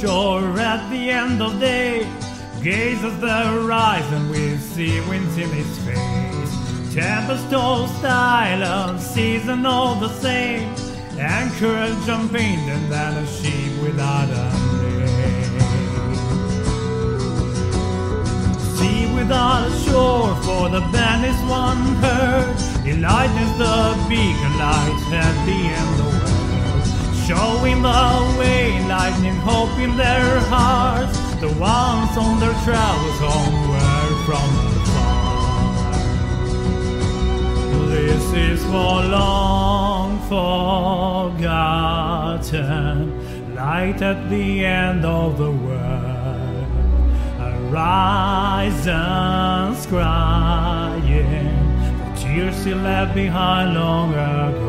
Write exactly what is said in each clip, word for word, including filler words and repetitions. shore at the end of day. Gaze at the horizon with sea winds in his face. Tempest tossed island, season all the same. Anchor and jump in, and then a ship without a name. Sea without a shore, for the band is one herd. It lightens the beacon lights at the end of the world, showing the way, lightning hope in their hearts. The ones on their travels homeward from afar. This is for long forgotten light at the end of the world. Horizons crying, the tears he left behind long ago.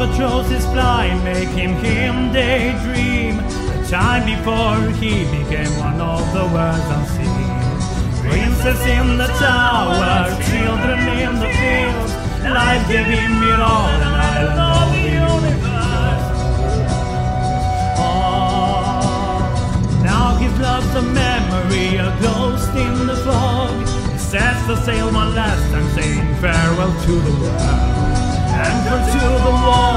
Albatross is flying, making him daydream. The time before he became one of the world's unseen. Princess in the tower, children in the fields. Life gave him it all, and I love the universe. Oh, now his love's a memory, a ghost in the fog. He sets the sail one last time, saying farewell to the world. Anchor to the wall.